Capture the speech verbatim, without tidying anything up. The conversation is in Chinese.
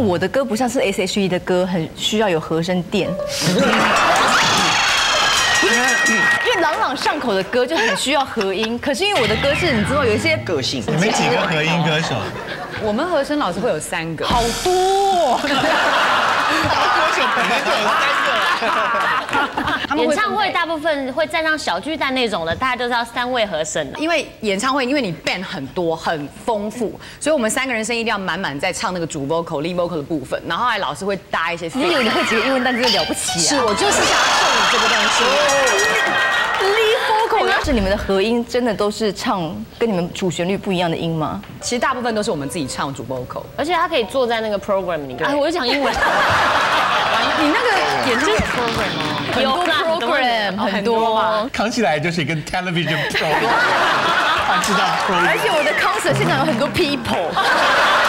像我的歌不像是 S H E 的歌，很需要有和声垫。因为朗朗上口的歌就很需要和音，可是因为我的歌是你知道有一些个性。你们几个和音歌手？我们和声老师会有三个，好多哦。歌手本来就有三个。 演唱会大部分会站上小巨蛋那种的，大家都知道三位和声。因为演唱会，因为你 band 很多很丰富，所以我们三个人声音一定要满满在唱那个主 vocal、lead vocal 的部分。然后还老师会搭一些。你以为你会几个英文单词了不起啊？是我就是想要送你这个东西。lead vocal 是你们的合音真的都是唱跟你们主旋律不一样的音吗？其实大部分都是我们自己唱主 vocal， 而且他可以坐在那个 program 里面。哎，我就讲英文。你那个演唱会 program 吗？ 很多 program 很多嘛，扛起来就是一个 television program， 知道。而且我的 concert 现场有很多 people。